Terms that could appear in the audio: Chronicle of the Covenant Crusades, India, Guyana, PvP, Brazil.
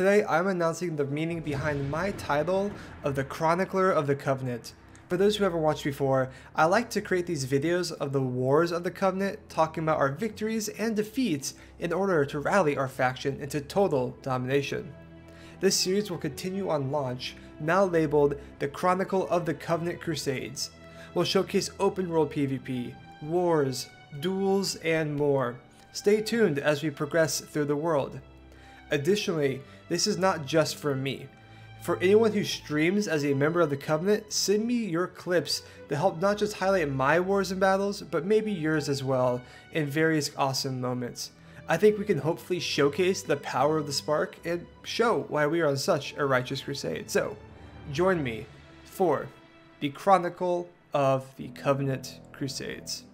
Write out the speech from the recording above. Today I'm announcing the meaning behind my title of the Chronicler of the Covenant. For those who haven't watched before, I like to create these videos of the Wars of the Covenant, talking about our victories and defeats in order to rally our faction into total domination. This series will continue on launch, now labeled the Chronicle of the Covenant Crusades. We'll showcase open world PvP, wars, duels, and more. Stay tuned as we progress through the world. Additionally, this is not just for me. For anyone who streams as a member of the Covenant, send me your clips to help not just highlight my wars and battles, but maybe yours as well, in various awesome moments. I think we can hopefully showcase the power of the spark and show why we are on such a righteous crusade. So, join me for the Chronicle of the Covenant Crusades.